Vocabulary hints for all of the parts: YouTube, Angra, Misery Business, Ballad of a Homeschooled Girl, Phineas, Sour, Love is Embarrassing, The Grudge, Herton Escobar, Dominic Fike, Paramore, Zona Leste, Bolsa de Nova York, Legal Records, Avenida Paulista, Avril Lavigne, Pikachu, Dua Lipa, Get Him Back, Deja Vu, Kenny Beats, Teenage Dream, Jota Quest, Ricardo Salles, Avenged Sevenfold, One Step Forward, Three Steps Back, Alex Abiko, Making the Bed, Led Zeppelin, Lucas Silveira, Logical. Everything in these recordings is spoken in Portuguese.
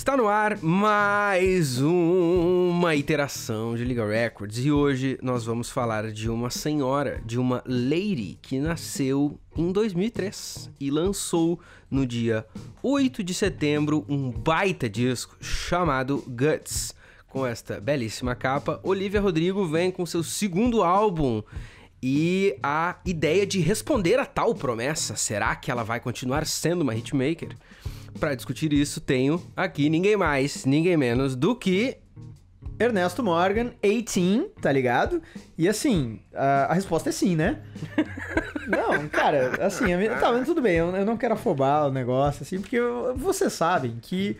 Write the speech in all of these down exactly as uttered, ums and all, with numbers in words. Está no ar mais uma iteração de Legal Records e hoje nós vamos falar de uma senhora, de uma lady que nasceu em dois mil e três e lançou no dia oito de setembro um baita disco chamado Guts. Com esta belíssima capa, Olivia Rodrigo vem com seu segundo álbum e a ideia de responder a tal promessa. Será que ela vai continuar sendo uma hitmaker? Para discutir isso, tenho aqui ninguém mais, ninguém menos do que... Ernesto Morgan, dezoito, tá ligado? E assim, a, a resposta é sim, né? Não, cara, assim, a minha, tá, mas tudo bem, eu, eu não quero afobar o negócio, assim, porque eu, vocês sabem que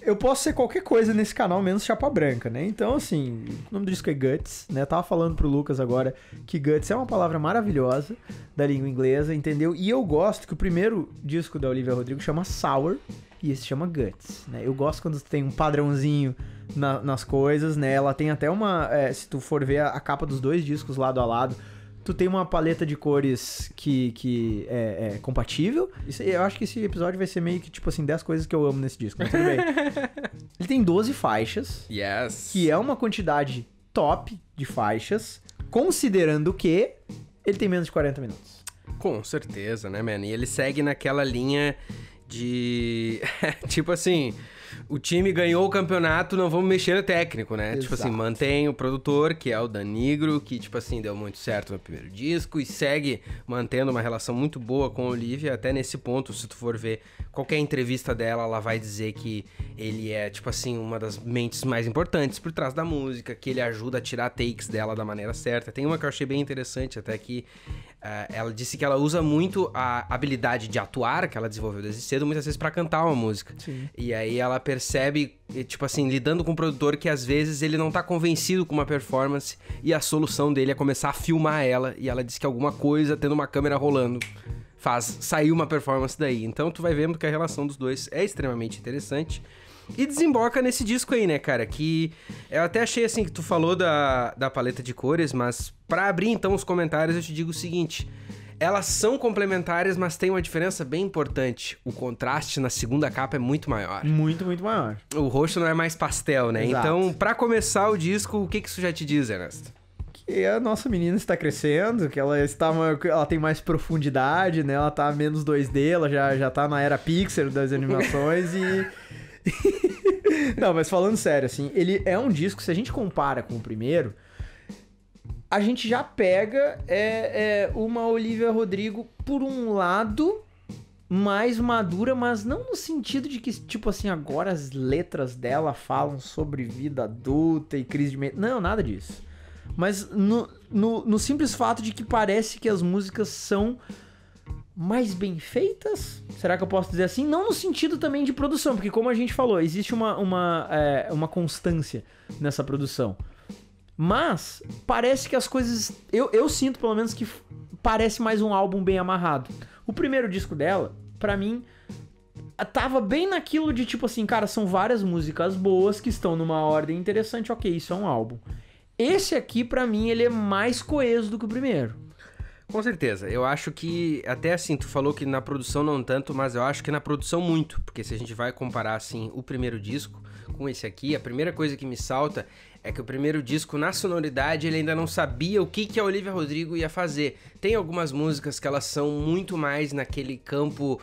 eu posso ser qualquer coisa nesse canal, menos chapa branca, né? Então, assim, o nome do disco é Guts, né? Eu tava falando pro Lucas agora que Guts é uma palavra maravilhosa da língua inglesa, entendeu? E eu gosto que o primeiro disco da Olivia Rodrigo chama Sour e esse chama Guts, né? Eu gosto quando tem um padrãozinho na, nas coisas, né? Ela tem até uma... É, se tu for ver a, a capa dos dois discos lado a lado, tu tem uma paleta de cores que, que é, é compatível. Isso, eu acho que esse episódio vai ser meio que, tipo assim, dez coisas que eu amo nesse disco, mas tudo bem. Ele tem doze faixas, yes, que é uma quantidade top de faixas, considerando que ele tem menos de quarenta minutos. Com certeza, né, mano? E ele segue naquela linha... de... tipo assim, o time ganhou o campeonato, não vamos mexer no técnico, né? Exato. Tipo assim, mantém o produtor, que é o Dan Nigro, que tipo assim, deu muito certo no primeiro disco e segue mantendo uma relação muito boa com a Olivia, até nesse ponto, se tu for ver qualquer entrevista dela, ela vai dizer que ele é, tipo assim, uma das mentes mais importantes por trás da música, que ele ajuda a tirar takes dela da maneira certa. Tem uma que eu achei bem interessante até que uh, ela disse que ela usa muito a habilidade de atuar, que ela desenvolveu desde cedo, muitas vezes pra cantar uma música. Sim. E aí ela percebe, tipo assim, lidando com o produtor, que às vezes ele não tá convencido com uma performance e a solução dele é começar a filmar ela, e ela diz que alguma coisa, tendo uma câmera rolando, faz sair uma performance daí. Então tu vai vendo que a relação dos dois é extremamente interessante e desemboca nesse disco aí, né, cara? Que eu até achei, assim, que tu falou da, da paleta de cores, mas pra abrir então os comentários eu te digo o seguinte: elas são complementares, mas tem uma diferença bem importante. O contraste na segunda capa é muito maior. Muito, muito maior. O roxo não é mais pastel, né? Exato. Então, pra começar o disco, o que que isso já te diz, Ernesto? Que a nossa menina está crescendo, que ela, está, ela tem mais profundidade, né? Ela tá menos dois D, ela já, já tá na era Pixar das animações e... Não, mas falando sério, assim, ele é um disco, se a gente compara com o primeiro... A gente já pega é, é, uma Olivia Rodrigo, por um lado, mais madura, mas não no sentido de que, tipo assim, agora as letras dela falam sobre vida adulta e crise de... Me... Não, nada disso. Mas no, no, no simples fato de que parece que as músicas são mais bem feitas, será que eu posso dizer assim? Não no sentido também de produção, porque como a gente falou, existe uma, uma, é, uma constância nessa produção. Mas parece que as coisas... Eu, eu sinto, pelo menos, que parece mais um álbum bem amarrado. O primeiro disco dela, pra mim, tava bem naquilo de tipo assim... Cara, são várias músicas boas que estão numa ordem interessante. Ok, isso é um álbum. Esse aqui, pra mim, ele é mais coeso do que o primeiro. Com certeza. Eu acho que... Até assim, tu falou que na produção não tanto, mas eu acho que na produção muito. Porque se a gente vai comparar, assim, o primeiro disco com esse aqui, a primeira coisa que me salta... É que o primeiro disco, na sonoridade, ele ainda não sabia o que, que a Olivia Rodrigo ia fazer. Tem algumas músicas que elas são muito mais naquele campo...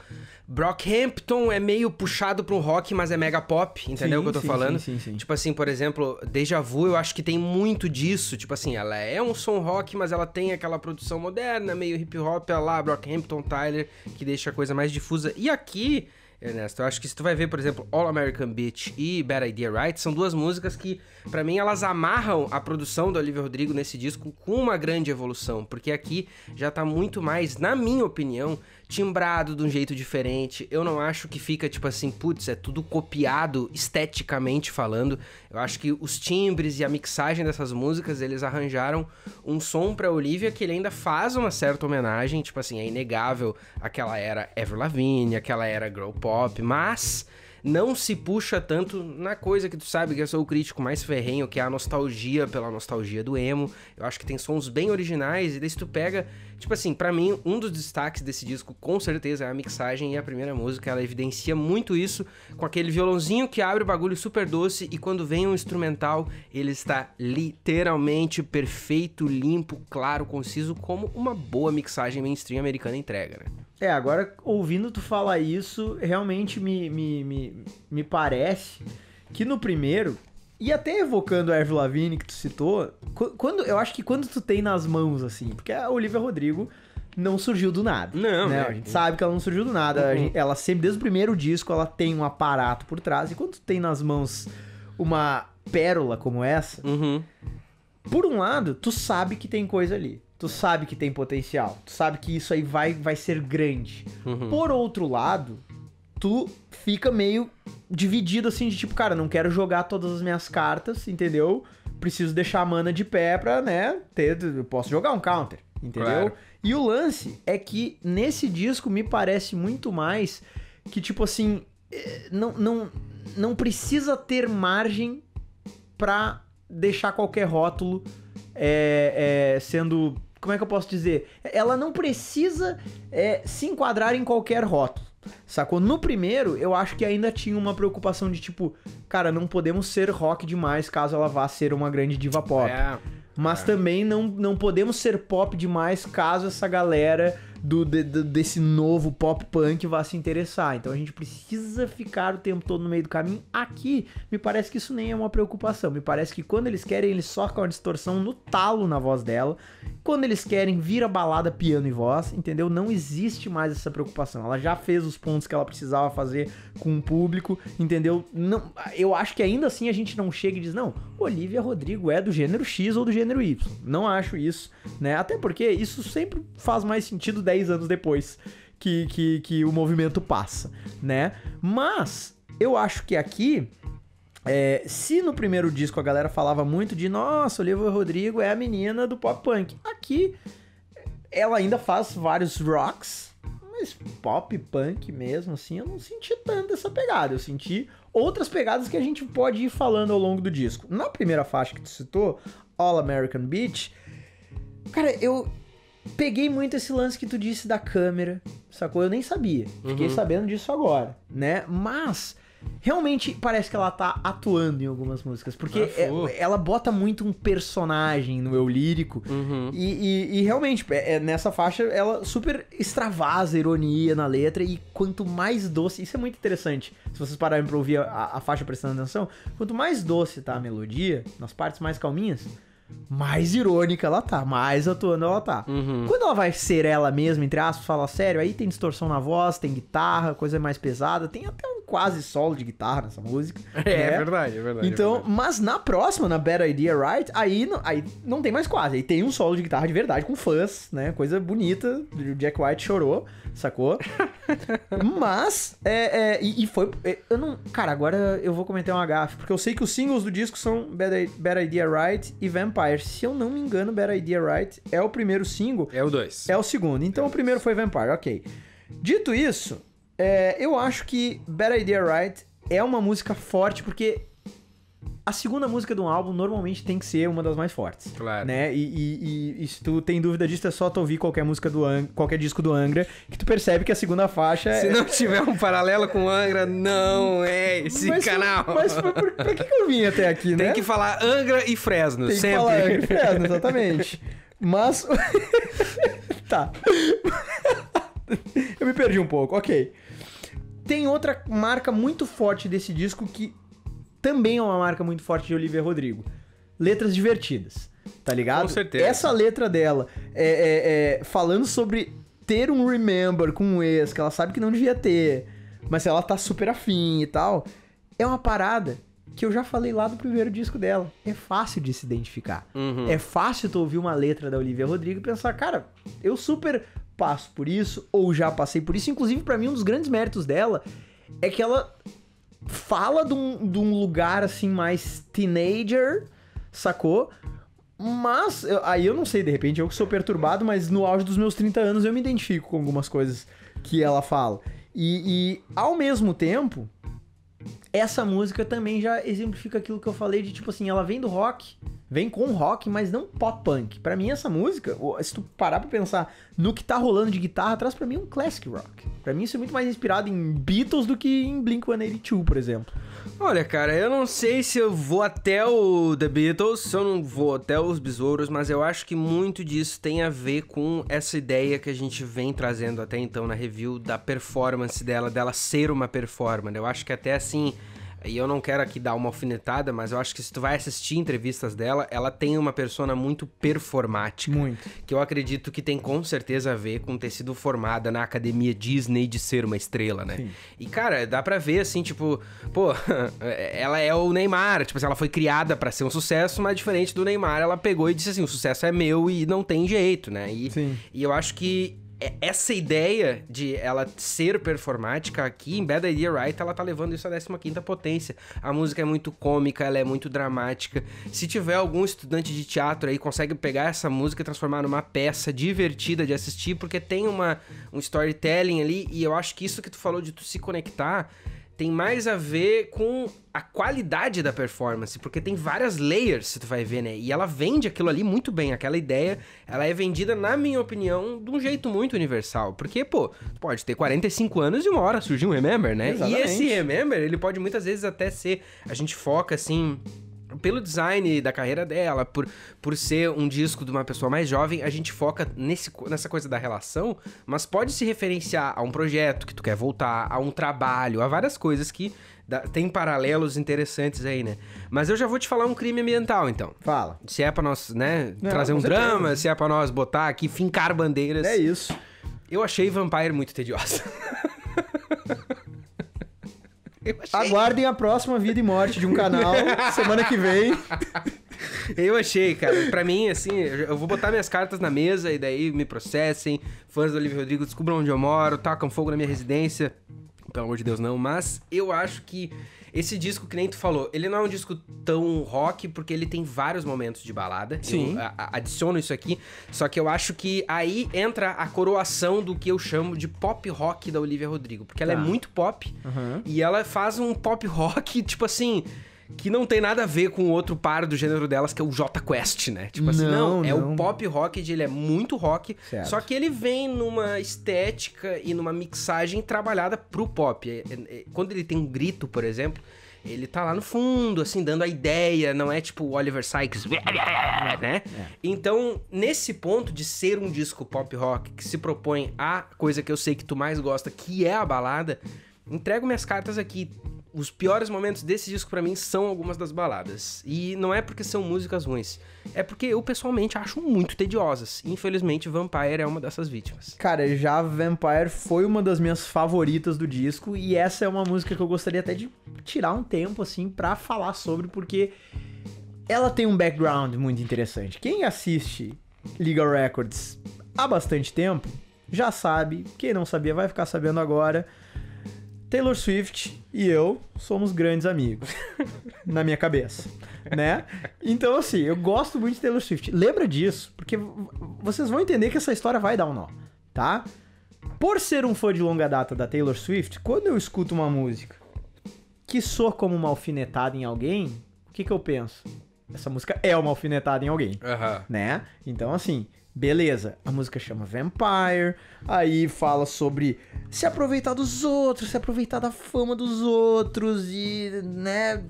Brockhampton é meio puxado pra um rock, mas é mega pop, entendeu o que eu tô sim, falando? Sim, sim, sim. Tipo assim, por exemplo, Deja Vu, eu acho que tem muito disso. Tipo assim, ela é um som rock, mas ela tem aquela produção moderna, meio hip hop, ela lá, Brockhampton, Tyler, que deixa a coisa mais difusa. E aqui... Ernesto, eu acho que se tu vai ver, por exemplo, All American Bitch e Bad Idea Right, são duas músicas que, pra mim, elas amarram a produção da Olivia Rodrigo nesse disco com uma grande evolução, porque aqui já tá muito mais, na minha opinião, timbrado de um jeito diferente. Eu não acho que fica, tipo assim, putz, é tudo copiado esteticamente falando. Eu acho que os timbres e a mixagem dessas músicas, eles arranjaram um som pra Olivia que ele ainda faz uma certa homenagem, tipo assim, é inegável aquela era Avril Lavigne, aquela era Girl Pop, mas não se puxa tanto na coisa que tu sabe que eu sou o crítico mais ferrenho, que é a nostalgia pela nostalgia do emo. Eu acho que tem sons bem originais, e daí se tu pega... Tipo assim, pra mim, um dos destaques desse disco, com certeza, é a mixagem, e a primeira música, ela evidencia muito isso, com aquele violãozinho que abre o bagulho super doce, e quando vem um instrumental, ele está literalmente perfeito, limpo, claro, conciso, como uma boa mixagem mainstream americana entrega, né? É, agora, ouvindo tu falar isso, realmente me, me, me, me parece que no primeiro, e até evocando a Avril Lavigne que tu citou, quando, eu acho que quando tu tem nas mãos, assim, porque a Olivia Rodrigo não surgiu do nada. Não, né? A gente sabe que ela não surgiu do nada. Uhum. A gente, ela sempre, desde o primeiro disco, ela tem um aparato por trás, e quando tu tem nas mãos uma pérola como essa, uhum. por um lado, tu sabe que tem coisa ali. Tu sabe que tem potencial, tu sabe que isso aí vai, vai ser grande. Uhum. Por outro lado, tu fica meio dividido assim de tipo, cara, não quero jogar todas as minhas cartas, entendeu? Preciso deixar a mana de pé pra, né, ter, eu posso jogar um counter, entendeu? Claro. E o lance é que nesse disco me parece muito mais que tipo assim, não, não, não precisa ter margem pra deixar qualquer rótulo é, é, sendo... Como é que eu posso dizer? Ela não precisa é, se enquadrar em qualquer rótulo, sacou? No primeiro, eu acho que ainda tinha uma preocupação de tipo... Cara, não podemos ser rock demais caso ela vá ser uma grande diva pop. É, Mas é. também não, não podemos ser pop demais caso essa galera do, de, de, desse novo pop punk vá se interessar. Então a gente precisa ficar o tempo todo no meio do caminho. Aqui, me parece que isso nem é uma preocupação. Me parece que quando eles querem, eles socam a distorção no talo na voz dela. Quando eles querem, vira balada piano e voz, entendeu? Não existe mais essa preocupação. Ela já fez os pontos que ela precisava fazer com o público, entendeu? Não, eu acho que ainda assim a gente não chega e diz, não, Olivia Rodrigo é do gênero X ou do gênero Y. Não acho isso, né? Até porque isso sempre faz mais sentido dez anos depois que, que, que o movimento passa, né? Mas eu acho que aqui... É, se no primeiro disco a galera falava muito de nossa, Olivia Rodrigo é a menina do pop punk, aqui ela ainda faz vários rocks, mas pop punk mesmo assim, eu não senti tanto essa pegada. Eu senti outras pegadas que a gente pode ir falando ao longo do disco. Na primeira faixa que tu citou, All American Bitch, cara, eu peguei muito esse lance que tu disse da câmera, sacou? Eu nem sabia, fiquei uhum. sabendo disso agora, né? Mas... Realmente parece que ela tá atuando em algumas músicas, porque ah, é, ela bota muito um personagem no eu lírico, uhum. e, e, e realmente, é, nessa faixa, ela super extravasa a ironia na letra, e quanto mais doce, isso é muito interessante, se vocês pararem pra ouvir a, a faixa prestando atenção, quanto mais doce tá a melodia, nas partes mais calminhas, mais irônica ela tá, mais atuando ela tá. Uhum. Quando ela vai ser ela mesma, entre aspas, fala sério, aí tem distorção na voz, tem guitarra, coisa mais pesada, tem até um quase solo de guitarra nessa música. É, né? é verdade, é verdade. Então, é verdade. Mas na próxima, na Bad Idea Right, aí não, aí não tem mais quase, aí tem um solo de guitarra de verdade, com fãs, né, coisa bonita, o Jack White chorou, sacou? Mas, é, é e, e foi, é, eu não, cara, agora eu vou cometer uma gafe, porque eu sei que os singles do disco são Bad, Bad Idea Right e Vampire. Se eu não me engano, Bad Idea Right é o primeiro single. É o dois. É o segundo. Então é o, o primeiro foi Vampire, ok. Dito isso, é, eu acho que Bad Idea Right é uma música forte, porque a segunda música de um álbum normalmente tem que ser uma das mais fortes. Claro. Né? E, e, e, e se tu tem dúvida disso, é só tu ouvir qualquer música do Angra, qualquer disco do Angra, que tu percebe que a segunda faixa... Se é... não tiver um paralelo com o Angra, não é esse mas, canal. Mas por, por, pra que eu vim até aqui, né? Tem que falar Angra e Fresno, tem sempre. Tem que falar Angra e Fresno, exatamente. Mas... tá. Eu me perdi um pouco, ok. Tem outra marca muito forte desse disco que... também é uma marca muito forte de Olivia Rodrigo. Letras divertidas, tá ligado? Com certeza. Essa letra dela, é, é, é, falando sobre ter um remember com um ex, que ela sabe que não devia ter, mas ela tá super afim e tal, é uma parada que eu já falei lá do primeiro disco dela. É fácil de se identificar. Uhum. É fácil tu ouvir uma letra da Olivia Rodrigo e pensar, cara, eu super passo por isso, ou já passei por isso. Inclusive, pra mim, um dos grandes méritos dela é que ela... fala de um, de um lugar, assim, mais teenager, sacou? Mas, eu, aí eu não sei, de repente, eu que sou perturbado, mas no auge dos meus trinta anos eu me identifico com algumas coisas que ela fala. E, e ao mesmo tempo, essa música também já exemplifica aquilo que eu falei de, tipo assim, ela vem do rock, vem com rock, mas não pop punk. Pra mim, essa música, se tu parar pra pensar no que tá rolando de guitarra, traz pra mim um classic rock. Pra mim, isso é muito mais inspirado em Beatles do que em Blink cento e oitenta e dois, por exemplo. Olha, cara, eu não sei se eu vou até o The Beatles, se eu não vou até os Besouros, mas eu acho que muito disso tem a ver com essa ideia que a gente vem trazendo até então na review da performance dela, dela ser uma performance. Eu acho que até assim... E eu não quero aqui dar uma alfinetada, mas eu acho que se tu vai assistir entrevistas dela, ela tem uma persona muito performática. Muito. Que eu acredito que tem com certeza a ver com ter sido formada na academia Disney de ser uma estrela, né? Sim. E, cara, dá pra ver, assim, tipo... Pô, ela é o Neymar. Tipo assim, ela foi criada pra ser um sucesso, mas diferente do Neymar, ela pegou e disse assim, o sucesso é meu e não tem jeito, né? E, sim. E eu acho que... essa ideia de ela ser performática aqui em Bad Idea Right, ela tá levando isso à décima quinta potência. A música é muito cômica, ela é muito dramática. Se tiver algum estudante de teatro aí, consegue pegar essa música e transformar numa peça divertida de assistir, porque tem uma, um storytelling ali, e eu acho que isso que tu falou de tu se conectar tem mais a ver com a qualidade da performance, porque tem várias layers, se tu vai ver, né? E ela vende aquilo ali muito bem, aquela ideia, ela é vendida, na minha opinião, de um jeito muito universal, porque, pô, pode ter quarenta e cinco anos e uma hora surgiu um Remember, né? Exatamente. E esse Remember, ele pode muitas vezes até ser, a gente foca, assim... pelo design da carreira dela, por, por ser um disco de uma pessoa mais jovem, a gente foca nesse, nessa coisa da relação, mas pode se referenciar a um projeto que tu quer voltar, a um trabalho, a várias coisas que dá, tem paralelos interessantes aí, né? Mas eu já vou te falar um crime ambiental, então. Fala. Se é pra nós, né, não, trazer um drama, certeza. Se é pra nós botar aqui, fincar bandeiras. É isso. Eu achei Vampire muito tediosa. Aguardem a próxima vida e morte de um canal semana que vem. Eu achei, cara. Pra mim, assim, eu vou botar minhas cartas na mesa e daí me processem. Fãs do Olivia Rodrigo descubram onde eu moro, tacam fogo na minha residência. Pelo amor de Deus, não. Mas eu acho que esse disco, que nem tu falou, ele não é um disco tão rock, porque ele tem vários momentos de balada. Sim. Eu a, a, adiciono isso aqui. Só que eu acho que aí entra a coroação do que eu chamo de pop rock da Olivia Rodrigo. Porque ela tá. é muito pop. Uhum. E ela faz um pop rock, tipo assim... que não tem nada a ver com o outro par do gênero delas, que é o Jota Quest, né? Tipo assim, não, não é não. O pop rock, de, ele é muito rock, certo. Só que ele vem numa estética e numa mixagem trabalhada pro pop. Quando ele tem um grito, por exemplo, ele tá lá no fundo, assim, dando a ideia, não é tipo o Oliver Sykes, né? É. Então, nesse ponto de ser um disco pop rock que se propõe à coisa que eu sei que tu mais gosta, que é a balada, entrego minhas cartas aqui. Os piores momentos desse disco pra mim são algumas das baladas. E não é porque são músicas ruins. É porque eu, pessoalmente, acho muito tediosas. Infelizmente, Vampire é uma dessas vítimas. Cara, já Vampire foi uma das minhas favoritas do disco. E essa é uma música que eu gostaria até de tirar um tempo, assim, pra falar sobre. Porque ela tem um background muito interessante. Quem assiste Legal Records há bastante tempo já sabe. Quem não sabia vai ficar sabendo agora. Taylor Swift e eu somos grandes amigos, na minha cabeça, né? Então, assim, eu gosto muito de Taylor Swift. Lembra disso, porque vocês vão entender que essa história vai dar um nó, tá? Por ser um fã de longa data da Taylor Swift, quando eu escuto uma música que soa como uma alfinetada em alguém, o que que eu penso? Essa música é uma alfinetada em alguém, uh-huh. né? Então, assim... beleza, a música chama Vampire, aí fala sobre se aproveitar dos outros, se aproveitar da fama dos outros e, né,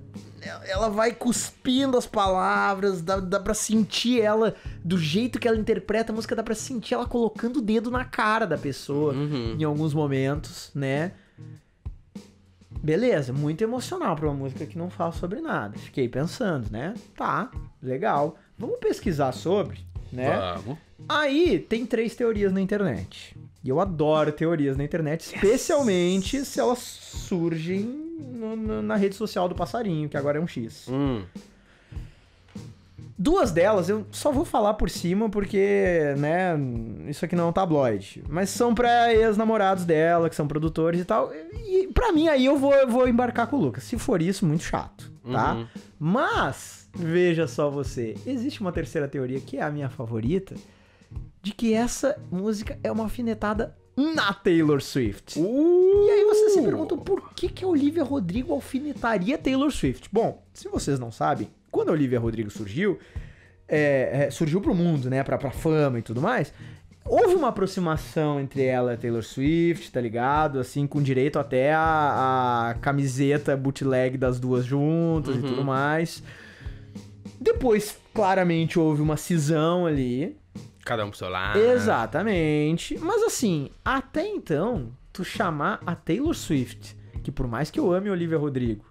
ela vai cuspindo as palavras, dá, dá pra sentir ela, do jeito que ela interpreta a música, dá pra sentir ela colocando o dedo na cara da pessoa uhum. em alguns momentos, né? Beleza, muito emocional pra uma música que não fala sobre nada, fiquei pensando, né? Tá, legal, vamos pesquisar sobre... né? Vamos. Aí tem três teorias na internet. E eu adoro teorias na internet, yes. especialmente se elas surgem no, no, na rede social do passarinho, que agora é um X. Hum. Duas delas eu só vou falar por cima porque, né, isso aqui não é um tabloide. Mas são pra ex-namorados dela, que são produtores e tal. E pra mim aí eu vou, eu vou embarcar com o Lucas. Se for isso, muito chato, tá? Uhum. Mas... veja só você, existe uma terceira teoria que é a minha favorita, de que essa música é uma alfinetada na Taylor Swift. Uh! E aí você se pergunta por que que a Olivia Rodrigo alfinetaria Taylor Swift. Bom, se vocês não sabem, quando a Olivia Rodrigo surgiu, é, é, surgiu pro mundo, né, pra, pra fama e tudo mais, houve uma aproximação entre ela e Taylor Swift, tá ligado? Assim, com direito até a, a camiseta bootleg das duas juntas, uhum, e tudo mais. Depois, claramente, houve uma cisão ali. Cada um pro seu lado. Exatamente. Mas assim, até então, tu chamar a Taylor Swift, que por mais que eu ame Olivia Rodrigo,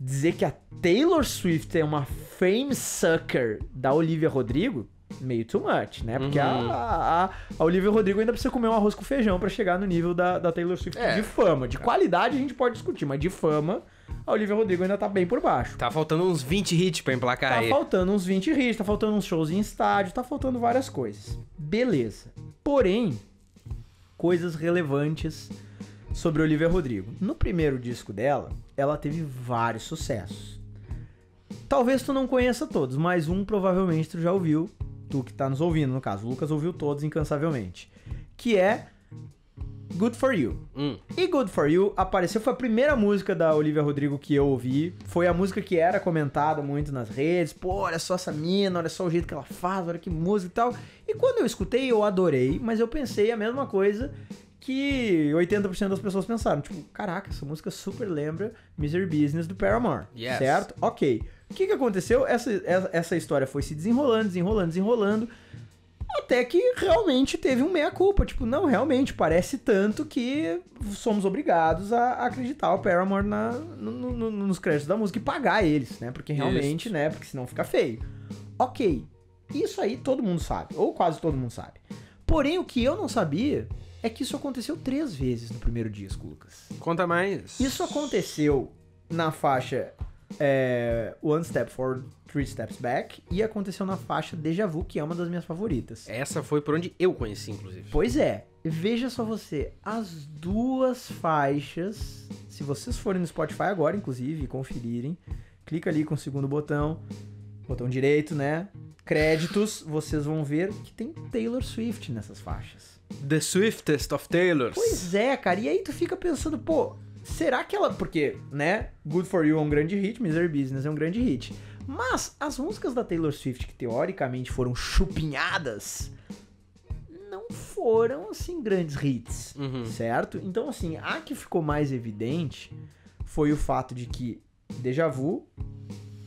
dizer que a Taylor Swift é uma fame sucker da Olivia Rodrigo, meio too much, né? Porque uhum. a, a, a Olivia Rodrigo ainda precisa comer um arroz com feijão pra chegar no nível da, da Taylor Swift, é, de fama. De qualidade a gente pode discutir, mas de fama, a Olivia Rodrigo ainda tá bem por baixo. Tá faltando uns vinte hits pra emplacar aí. Tá faltando uns vinte hits, tá faltando uns shows em estádio, tá faltando várias coisas. Beleza. Porém, coisas relevantes sobre Olivia Rodrigo. No primeiro disco dela, ela teve vários sucessos. Talvez tu não conheça todos, mas um provavelmente tu já ouviu. Tu que tá nos ouvindo, no caso. O Lucas ouviu todos incansavelmente. Que é Good For You. Hum. E Good For You apareceu, foi a primeira música da Olivia Rodrigo que eu ouvi. Foi a música que era comentada muito nas redes. Pô, olha só essa mina, olha só o jeito que ela faz, olha que música e tal. E quando eu escutei, eu adorei, mas eu pensei a mesma coisa que oitenta por cento das pessoas pensaram. Tipo, caraca, essa música super lembra Misery Business do Paramore. Yes. Certo? Ok. O que que aconteceu? Essa, essa história foi se desenrolando, desenrolando, desenrolando, até que realmente teve um meia-culpa. Tipo, não, realmente, parece tanto que somos obrigados a acreditar o Paramore na, no, no, nos créditos da música e pagar eles, né? Porque realmente, isso, né? Porque senão fica feio. Ok, isso aí todo mundo sabe, ou quase todo mundo sabe. Porém, o que eu não sabia é que isso aconteceu três vezes no primeiro disco, Lucas. Conta mais. Isso aconteceu na faixa... É, One Step Forward, Three Steps Back, e aconteceu na faixa Deja Vu, que é uma das minhas favoritas. Essa foi por onde eu conheci, inclusive. Pois é, veja só você, as duas faixas, se vocês forem no Spotify agora, inclusive, e conferirem, clica ali com o segundo botão, botão direito, né, créditos, vocês vão ver que tem Taylor Swift nessas faixas. The Swiftest of Taylors. Pois é, cara, e aí tu fica pensando, pô, será que ela... Porque, né, Good For You é um grande hit, Misery Business é um grande hit. Mas as músicas da Taylor Swift, que teoricamente foram chupinhadas, não foram, assim, grandes hits, uhum, certo? Então, assim, a que ficou mais evidente foi o fato de que Deja Vu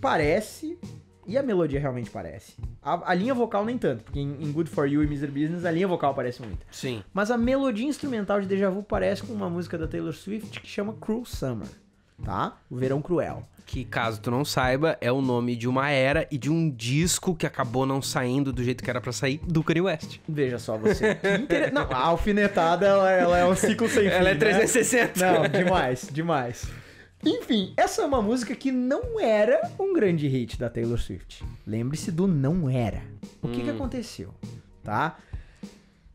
parece... E a melodia realmente parece. A, a linha vocal nem tanto, porque em, em Good For You e Misery Business a linha vocal parece muito. Sim. Mas a melodia instrumental de Deja Vu parece com uma música da Taylor Swift que chama Cruel Summer, tá? O Verão Cruel. Que, caso tu não saiba, é o nome de uma era e de um disco que acabou não saindo do jeito que era pra sair, do Kanye West. Veja só você. Que inter... Não, a alfinetada, ela, ela é um ciclo sem fim, ela é trezentos e sessenta. Né? Não, demais, demais. Enfim, essa é uma música que não era um grande hit da Taylor Swift. Lembre-se do não era. O que hum. que aconteceu, tá?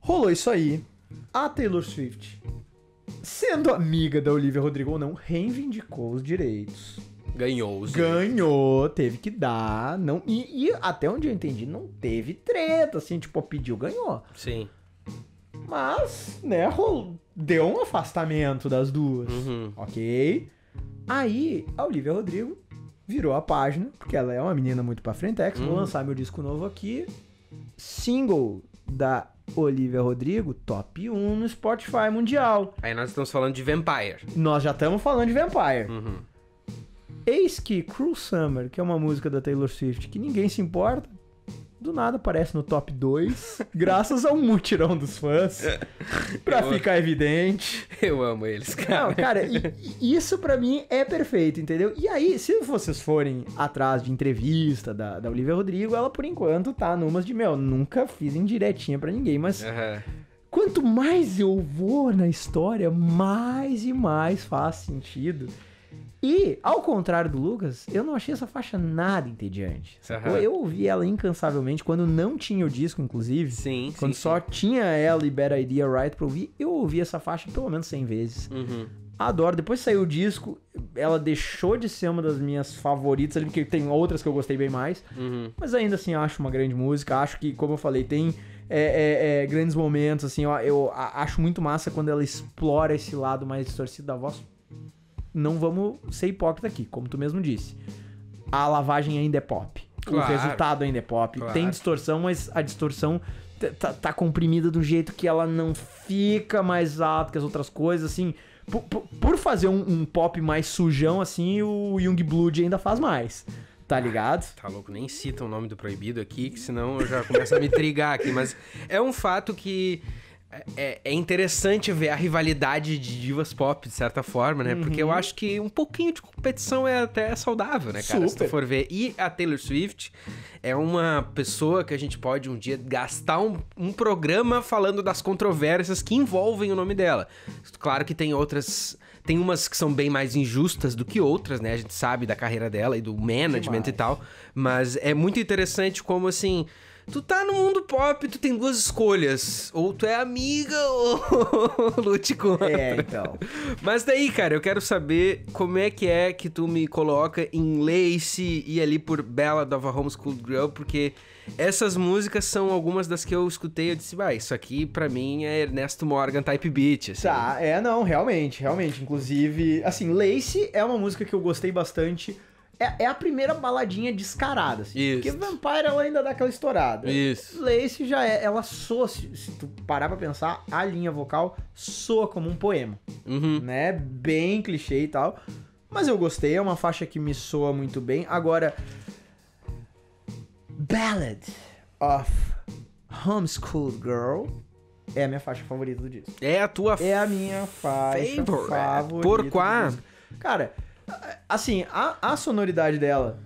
Rolou isso aí. A Taylor Swift, sendo amiga da Olivia Rodrigo ou não, reivindicou os direitos. Ganhou os Ganhou, direitos. Teve que dar. Não, e, e até onde eu entendi, não teve treta, assim, tipo, pediu, ganhou. Sim. Mas, né, rolou, deu um afastamento das duas. Uhum. Ok? Aí, a Olivia Rodrigo virou a página, porque ela é uma menina muito pra frentex, uhum. Vou lançar meu disco novo aqui, single da Olivia Rodrigo, top um no Spotify mundial. Aí nós estamos falando de Vampire. Nós já estamos falando de Vampire. Uhum. Eis que Cruel Summer, que é uma música da Taylor Swift que ninguém se importa, do nada aparece no top dois, graças ao mutirão dos fãs, pra eu ficar amo. evidente. Eu amo eles, cara. Não, cara, e, isso pra mim é perfeito, entendeu? E aí, se vocês forem atrás de entrevista da, da Olivia Rodrigo, ela por enquanto tá numas de, meu, nunca fiz indiretinha pra ninguém, mas uhum. quanto mais eu vou na história, mais e mais faz sentido. E, ao contrário do Lucas, eu não achei essa faixa nada entediante. Uhum. Eu ouvi ela incansavelmente quando não tinha o disco, inclusive. Sim, Quando sim, só sim. tinha ela e Bad Idea Right pra ouvir, eu ouvi essa faixa pelo menos cem vezes. Uhum. Adoro. Depois saiu o disco, ela deixou de ser uma das minhas favoritas, porque tem outras que eu gostei bem mais. Uhum. Mas ainda assim, acho uma grande música. Acho que, como eu falei, tem é, é, é, grandes momentos, assim, ó, eu acho muito massa quando ela explora esse lado mais distorcido da voz. Não vamos ser hipócrita aqui, como tu mesmo disse. A lavagem ainda é pop. Claro. O resultado ainda é pop. Claro. Tem distorção, mas a distorção tá, tá comprimida do jeito que ela não fica mais alta que as outras coisas, assim. Por, por, por fazer um, um pop mais sujão, assim, o Youngblood ainda faz mais. Tá ligado? Ah, tá louco, nem cita o nome do proibido aqui, que senão eu já começo a me intrigar aqui. Mas é um fato que é, é interessante ver a rivalidade de divas pop, de certa forma, né? Uhum. Porque eu acho que um pouquinho de competição é até saudável, né, cara? Super. Se tu for ver. E a Taylor Swift é uma pessoa que a gente pode um dia gastar um, um programa falando das controvérsias que envolvem o nome dela. Claro que tem outras... Tem umas que são bem mais injustas do que outras, né? A gente sabe da carreira dela e do management Demais. E tal. Mas é muito interessante como, assim... Tu tá no mundo pop, tu tem duas escolhas. Ou tu é amiga ou lute contra. É, então. Mas daí, cara, eu quero saber como é que é que tu me coloca em Lacy e ali por Ballad of a Homeschooled Girl, porque essas músicas são algumas das que eu escutei e eu disse, vai, isso aqui pra mim é Ernesto Morgan type beat, assim. Tá, é, não, realmente, realmente. Inclusive, assim, Lacy é uma música que eu gostei bastante. É a primeira baladinha descarada, assim. Isso. Porque Vampire, ela ainda dá aquela estourada. Isso. Lacy já é... Ela soa... Se tu parar pra pensar, a linha vocal soa como um poema. Uhum. Né? Bem clichê e tal. Mas eu gostei. É uma faixa que me soa muito bem. Agora... Ballad of Homeschooled Girl é a minha faixa favorita do disco. É a tua... É a minha faixa favorite. favorita. Por qual? Cara... Assim, a, a sonoridade dela,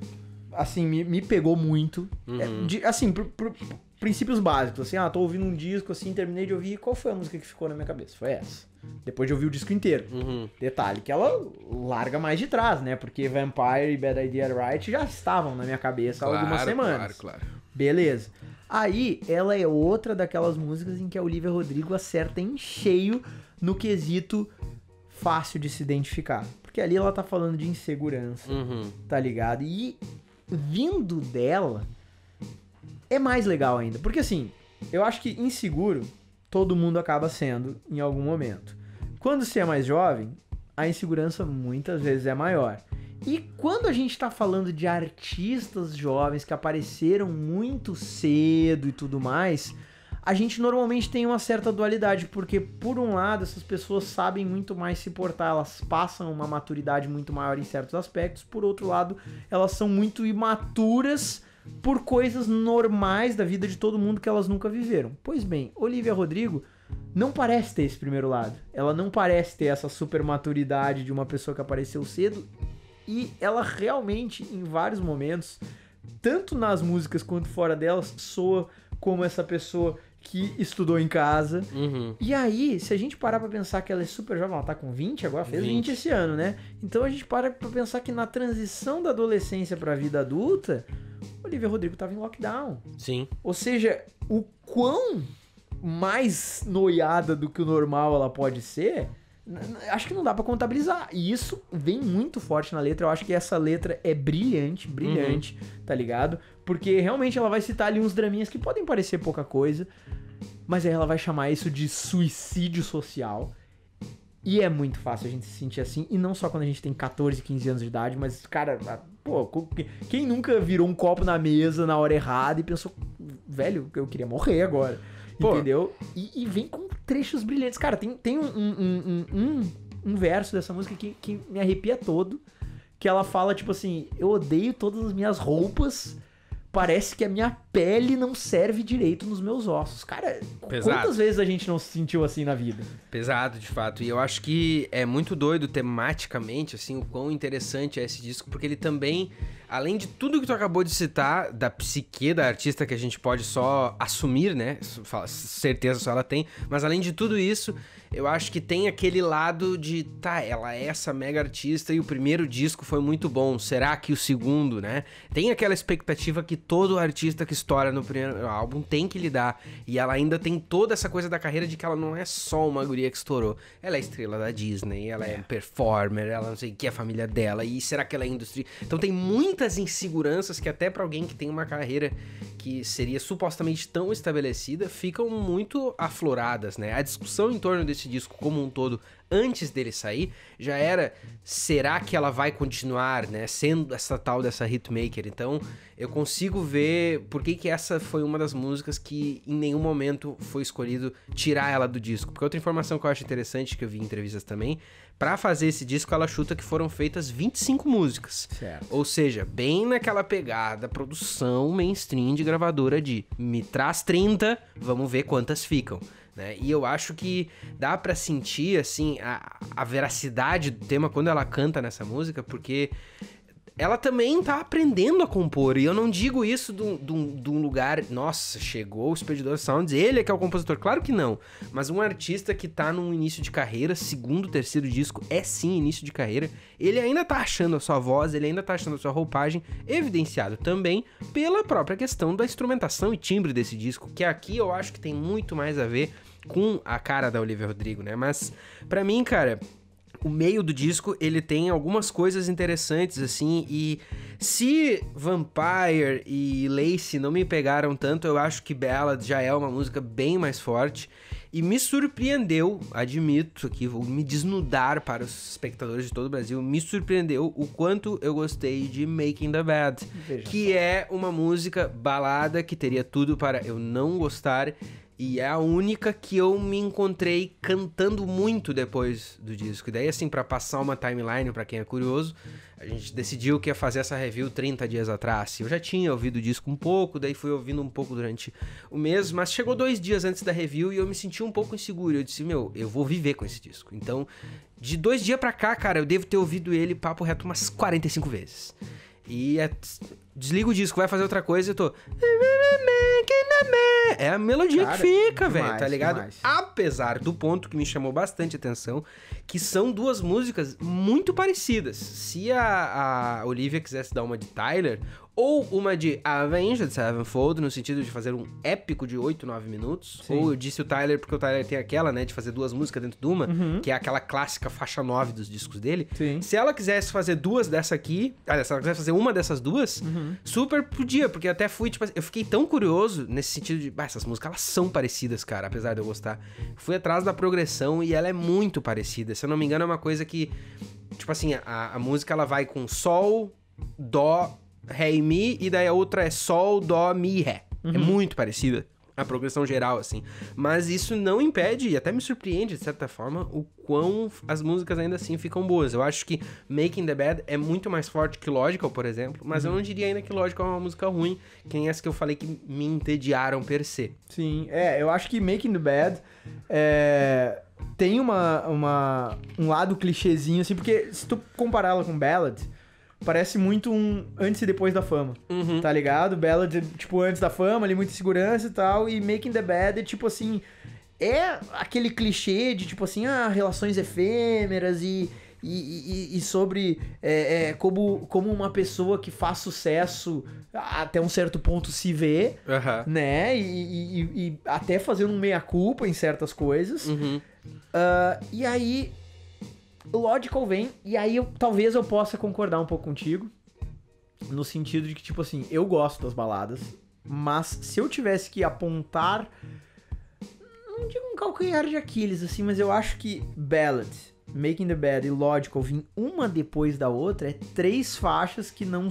assim, me, me pegou muito. Uhum. É, de, assim, pr, pr, pr, princípios básicos. Assim, ah, tô ouvindo um disco, assim, terminei de ouvir. Qual foi a música que ficou na minha cabeça? Foi essa. Depois de ouvir o disco inteiro. Uhum. Detalhe que ela larga mais de trás, né? Porque Vampire e Bad Idea Right já estavam na minha cabeça claro, há algumas semanas. Claro, claro. Beleza. Aí, ela é outra daquelas músicas em que a Olivia Rodrigo acerta em cheio no quesito fácil de se identificar. Porque ali ela tá falando de insegurança, uhum. Tá ligado? E vindo dela, é mais legal ainda. Porque assim, eu acho que inseguro, todo mundo acaba sendo em algum momento. Quando você é mais jovem, a insegurança muitas vezes é maior. E quando a gente tá falando de artistas jovens que apareceram muito cedo e tudo mais... A gente normalmente tem uma certa dualidade, porque, por um lado, essas pessoas sabem muito mais se portar, elas passam uma maturidade muito maior em certos aspectos, por outro lado, elas são muito imaturas por coisas normais da vida de todo mundo que elas nunca viveram. Pois bem, Olivia Rodrigo não parece ter esse primeiro lado, ela não parece ter essa super maturidade de uma pessoa que apareceu cedo, e ela realmente, em vários momentos, tanto nas músicas quanto fora delas, soa como essa pessoa... que estudou em casa. Uhum. E aí, se a gente parar pra pensar que ela é super jovem, ela tá com vinte agora, fez vinte esse ano, né? Então a gente para pra pensar que na transição da adolescência pra vida adulta, Olivia Rodrigo tava em lockdown. Sim. Ou seja, o quão mais noiada do que o normal ela pode ser, acho que não dá pra contabilizar. E isso vem muito forte na letra. Eu acho que essa letra é brilhante, brilhante, uhum. Tá ligado? Porque realmente ela vai citar ali uns draminhas que podem parecer pouca coisa, mas aí ela vai chamar isso de suicídio social. E é muito fácil a gente se sentir assim, e não só quando a gente tem catorze, quinze anos de idade, mas, cara, pô, quem nunca virou um copo na mesa na hora errada e pensou, velho, eu queria morrer agora, pô. Entendeu? E, e vem com trechos brilhantes. Cara, tem, tem um, um, um, um, um verso dessa música que, que me arrepia todo, que ela fala, tipo assim, eu odeio todas as minhas roupas... Parece que a minha pele não serve direito nos meus ossos. Cara, pesado. Quantas vezes a gente não se sentiu assim na vida? Pesado, de fato. E eu acho que é muito doido tematicamente, assim, o quão interessante é esse disco, porque ele também, além de tudo que tu acabou de citar, da psique da artista que a gente pode só assumir, né? Certeza só ela tem. Mas além de tudo isso, eu acho que tem aquele lado de, tá, ela é essa mega artista e o primeiro disco foi muito bom. Será que o segundo, né? Tem aquela expectativa que todo artista que estoura no primeiro álbum tem que lidar. E ela ainda tem toda essa coisa da carreira de que ela não é só uma guria que estourou. Ela é estrela da Disney, ela é, é performer, ela não sei o que é a família dela. E será que ela é indústria? Então tem muitas inseguranças que até pra alguém que tem uma carreira que seria supostamente tão estabelecida ficam muito afloradas, né? A discussão em torno desse disco como um todo, antes dele sair, já era: será que ela vai continuar, né, sendo essa tal dessa hitmaker? Então eu consigo ver por que que essa foi uma das músicas que em nenhum momento foi escolhido tirar ela do disco. Porque outra informação que eu acho interessante, que eu vi em entrevistas também, pra fazer esse disco ela chuta que foram feitas vinte e cinco músicas. Certo. Ou seja, bem naquela pegada produção mainstream de gravadora de me traz trinta, vamos ver quantas ficam. Né? E eu acho que dá pra sentir, assim, a, a veracidade do tema quando ela canta nessa música, porque ela também tá aprendendo a compor. E eu não digo isso de um lugar, nossa, chegou o Expedidor Sounds, ele é que é o compositor. Claro que não. Mas um artista que tá num início de carreira, segundo, terceiro disco, é sim início de carreira, ele ainda tá achando a sua voz, ele ainda tá achando a sua roupagem, evidenciado também pela própria questão da instrumentação e timbre desse disco, que aqui eu acho que tem muito mais a ver com a cara da Olivia Rodrigo, né? Mas pra mim, cara, o meio do disco, ele tem algumas coisas interessantes, assim, e se Vampire e Lacy não me pegaram tanto, eu acho que Ballad já é uma música bem mais forte, e me surpreendeu, admito aqui, vou me desnudar para os espectadores de todo o Brasil, me surpreendeu o quanto eu gostei de Making the Bed, que é uma música balada que teria tudo para eu não gostar, e é a única que eu me encontrei cantando muito depois do disco. E daí, assim, pra passar uma timeline pra quem é curioso, a gente decidiu que ia fazer essa review trinta dias atrás. Eu já tinha ouvido o disco um pouco, daí fui ouvindo um pouco durante o mês, mas chegou dois dias antes da review e eu me senti um pouco inseguro. Eu disse, meu, eu vou viver com esse disco. Então, de dois dias pra cá, cara, eu devo ter ouvido ele papo reto umas quarenta e cinco vezes. E é... desliga o disco, vai fazer outra coisa e eu tô... É a melodia, cara, que fica, velho, tá ligado? Demais. Apesar do ponto que me chamou bastante atenção, que são duas músicas muito parecidas. Se a, a Olivia quisesse dar uma de Tyler, ou uma de Avenged Sevenfold, no sentido de fazer um épico de oito, nove minutos. Sim. Ou eu disse o Tyler, porque o Tyler tem aquela, né, de fazer duas músicas dentro de uma, uhum, que é aquela clássica faixa nove dos discos dele. Sim. Se ela quisesse fazer duas dessa aqui, aliás, se ela quisesse fazer uma dessas duas... Uhum. Super podia, porque até fui, tipo, eu fiquei tão curioso nesse sentido de, bah, essas músicas, elas são parecidas, cara, apesar de eu gostar. Fui atrás da progressão e ela é muito parecida. Se eu não me engano, é uma coisa que, tipo assim, a, a música, ela vai com sol, dó, ré e mi, e daí a outra é sol, dó, mi e ré. Uhum. É muito parecida a progressão geral, assim. Mas isso não impede, e até me surpreende, de certa forma, o quão as músicas ainda assim ficam boas. Eu acho que Making the Bed é muito mais forte que Logical, por exemplo, mas uhum, eu não diria ainda que Logical é uma música ruim, que é essa que eu falei que me entediaram per se. Sim, é, eu acho que Making the Bed é, tem uma, uma, um lado clichêzinho, assim, porque se tu comparar ela com Ballad... Parece muito um antes e depois da fama, uhum, tá ligado? Ballad, tipo, antes da fama, ali, muita insegurança e tal. E Making the Bed, tipo assim, é aquele clichê de, tipo assim, ah, relações efêmeras e, e, e, e sobre é, é, como, como uma pessoa que faz sucesso até um certo ponto se vê, uhum, né? E, e, e até fazendo um meia-culpa em certas coisas. Uhum. Uh, e aí... Logical vem, e aí eu, talvez eu possa concordar um pouco contigo, no sentido de que, tipo assim, eu gosto das baladas, mas se eu tivesse que apontar, não digo um calcanhar de Aquiles, assim, mas eu acho que Ballad, Making the Bed e Logical vêm uma depois da outra, é três faixas que não...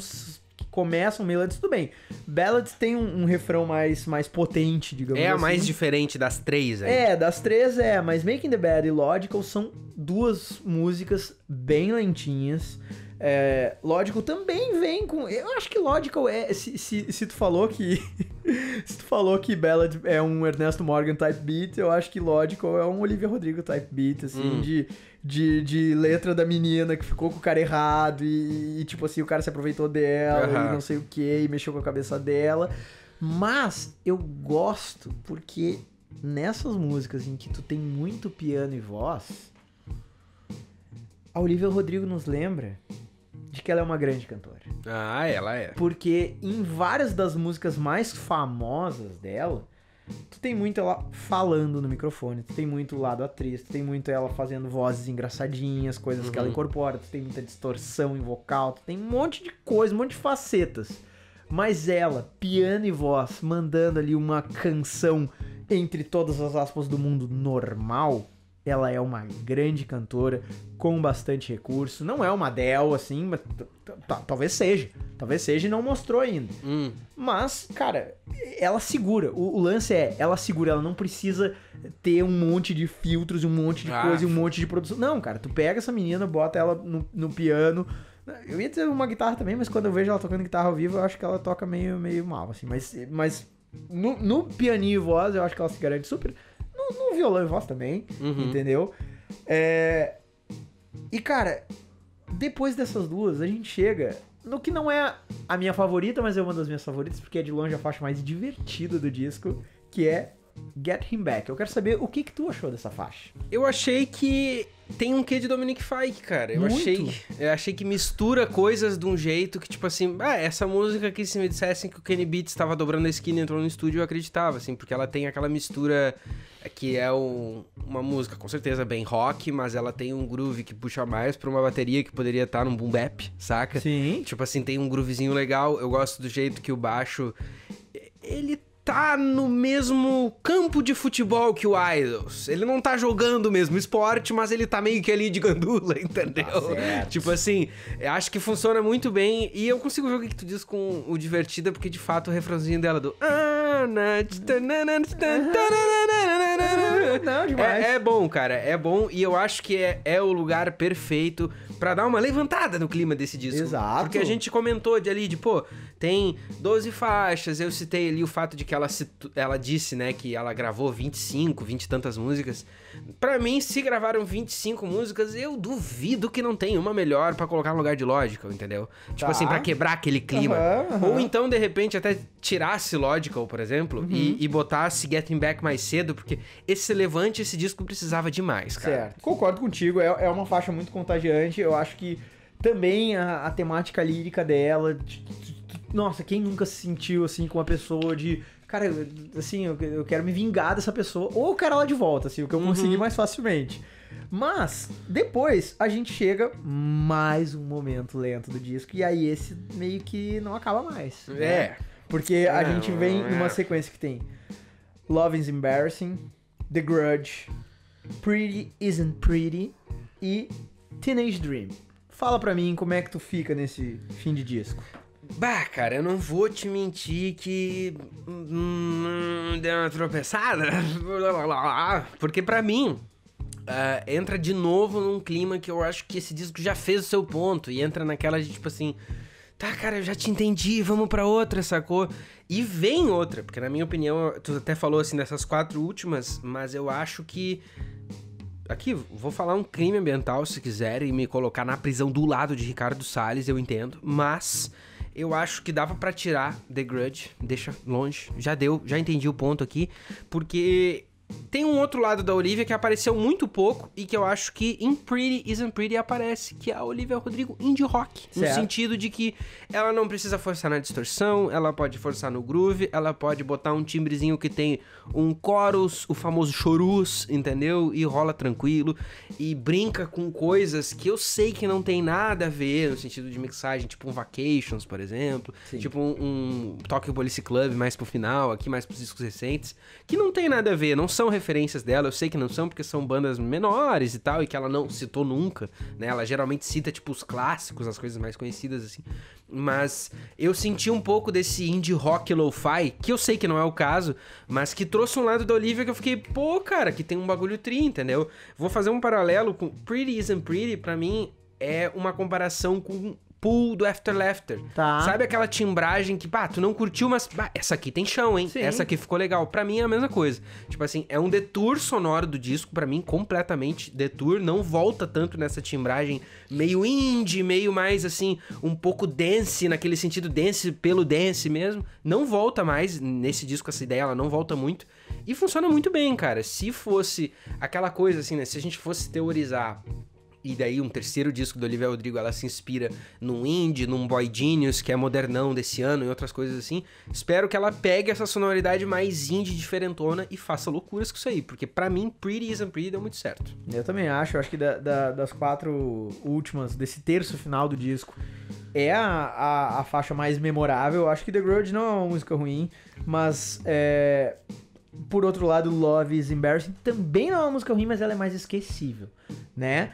começam meio antes, tudo bem. Ballad tem um, um refrão mais, mais potente, digamos assim. É a mais diferente das três, aí. É, das três é, mas Making the Bed e Logical são duas músicas bem lentinhas. É, Logical também vem com... Eu acho que Logical é... Se, se, se tu falou que... se tu falou que Ballad é um Ernesto Morgan type beat, eu acho que Logical é um Olivia Rodrigo type beat, assim, hum. de, de, de letra da menina que ficou com o cara errado e, e tipo assim, o cara se aproveitou dela, uhum, e não sei o que, e mexeu com a cabeça dela. Mas eu gosto porque nessas músicas em que tu tem muito piano e voz, a Olivia Rodrigo nos lembra de que ela é uma grande cantora. Ah, ela é. Porque em várias das músicas mais famosas dela, tu tem muito ela falando no microfone, tu tem muito o lado atriz, tu tem muito ela fazendo vozes engraçadinhas, coisas, uhum, que ela incorpora, tu tem muita distorção em vocal, tu tem um monte de coisa, um monte de facetas. Mas ela, piano e voz, mandando ali uma canção entre todas as aspas do mundo normal, ela é uma grande cantora com bastante recurso. Não é uma Adele, assim, mas talvez seja. Talvez seja e não mostrou ainda. Hum. Mas, cara, ela segura. O, o lance é, ela segura. Ela não precisa ter um monte de filtros e um monte de ah. coisa e um monte de produção. Não, cara, tu pega essa menina, bota ela no, no piano. Eu ia ter uma guitarra também, mas quando eu vejo ela tocando guitarra ao vivo, eu acho que ela toca meio, meio mal, assim. Mas, mas no, no pianinho e voz, eu acho que ela se garante super... No violão e voz também, uhum. entendeu? É... E, cara, depois dessas duas, a gente chega no que não é a minha favorita, mas é uma das minhas favoritas, porque é de longe a faixa mais divertida do disco, que é Get Him Back. Eu quero saber o que que tu achou dessa faixa. Eu achei que tem um quê de Dominic Fike, cara. Eu achei, eu achei que mistura coisas de um jeito que, tipo assim... Ah, essa música aqui, se me dissessem que o Kenny Beats estava dobrando a esquina e entrou no estúdio, eu acreditava, assim. Porque ela tem aquela mistura que é um, uma música, com certeza, bem rock, mas ela tem um groove que puxa mais pra uma bateria que poderia estar num boom bap, saca? Sim. Tipo assim, tem um groovezinho legal. Eu gosto do jeito que o baixo... Ele... tá no mesmo campo de futebol que o Idols. Ele não tá jogando o mesmo esporte, mas ele tá meio que ali de gandula, entendeu? Tá tipo assim, acho que funciona muito bem. E eu consigo ver o que tu diz com o divertida, porque de fato o refrãozinho dela do... Não, demais. É, é bom, cara, é bom. E eu acho que é, é o lugar perfeito pra dar uma levantada no clima desse disco. Exato. Porque a gente comentou de ali, de pô, tem doze faixas. Eu citei ali o fato de que ela, citu... ela disse, né, que ela gravou vinte e cinco, vinte e tantas músicas. Pra mim, se gravaram vinte e cinco músicas, eu duvido que não tenha uma melhor pra colocar no lugar de Logical, entendeu? Tá. Tipo assim, pra quebrar aquele clima. Uhum, uhum. Ou então, de repente, até tirasse Logical, por exemplo, uhum. e, e botasse Get Him Back mais cedo, porque esse levante, esse disco precisava demais, cara. Certo. Concordo contigo, é, é uma faixa muito contagiante. Eu acho que também a, a temática lírica dela... De, de, nossa, quem nunca se sentiu, assim, com uma pessoa de... Cara, assim, eu, eu quero me vingar dessa pessoa. Ou eu quero ela de volta, assim, o que eu uhum. consegui mais facilmente. Mas, depois, a gente chega mais um momento lento do disco. E aí esse meio que não acaba mais. É. Né? Porque a é. gente vem numa sequência que tem... Love is Embarrassing, The Grudge, Pretty Isn't Pretty e Teenage Dream. Fala pra mim como é que tu fica nesse fim de disco. Bah, cara, eu não vou te mentir que... Hum, deu uma tropeçada. Porque pra mim... Uh, entra de novo num clima que eu acho que esse disco já fez o seu ponto. E entra naquela de tipo assim... Tá, cara, eu já te entendi, vamos pra outra, sacou? E vem outra. Porque na minha opinião... Tu até falou assim dessas quatro últimas. Mas eu acho que... Aqui, vou falar um crime ambiental se quiser. E me colocar na prisão do lado de Ricardo Salles, eu entendo. Mas... Eu acho que dava pra tirar The Grudge, deixa longe, já deu, já entendi o ponto aqui, porque tem um outro lado da Olivia que apareceu muito pouco e que eu acho que em Pretty Isn't Pretty aparece, que é a Olivia Rodrigo indie rock, certo. No sentido de que ela não precisa forçar na distorção, ela pode forçar no groove, ela pode botar um timbrezinho que tem um chorus, o famoso chorus, entendeu? E rola tranquilo, e brinca com coisas que eu sei que não tem nada a ver no sentido de mixagem, tipo um Vacations, por exemplo, sim. tipo um, um Tokyo Police Club mais pro final, aqui mais pros discos recentes, que não tem nada a ver, não são referências dela, eu sei que não são, porque são bandas menores e tal, e que ela não citou nunca, né? Ela geralmente cita, tipo, os clássicos, as coisas mais conhecidas, assim. Mas eu senti um pouco desse indie rock lo-fi, que eu sei que não é o caso, mas que trouxe um lado da Olivia que eu fiquei, pô, cara, que tem um bagulho tri, entendeu? Vou fazer um paralelo com Pretty Isn't Pretty, pra mim, é uma comparação com... Pool do After Laughter. Tá. Sabe aquela timbragem que, pá, tu não curtiu, mas bah, essa aqui tem chão, hein? Sim. Essa aqui ficou legal. Pra mim é a mesma coisa. Tipo assim, é um detour sonoro do disco, pra mim, completamente detour. Não volta tanto nessa timbragem meio indie, meio mais assim, um pouco dance, naquele sentido dance pelo dance mesmo. Não volta mais nesse disco, essa ideia, ela não volta muito. E funciona muito bem, cara. Se fosse aquela coisa assim, né? Se a gente fosse teorizar... E daí um terceiro disco do Olivia Rodrigo, ela se inspira num indie, num Boy Genius, que é modernão desse ano e outras coisas assim. Espero que ela pegue essa sonoridade mais indie, diferentona e faça loucuras com isso aí. Porque pra mim, Pretty Isn't Pretty deu muito certo. Eu também acho, eu acho que da, da, das quatro últimas, desse terço final do disco... é a, a, a faixa mais memorável. Eu acho que The Grudge não é uma música ruim, mas é... por outro lado, Love is Embarrassing também não é uma música ruim, mas ela é mais esquecível, né?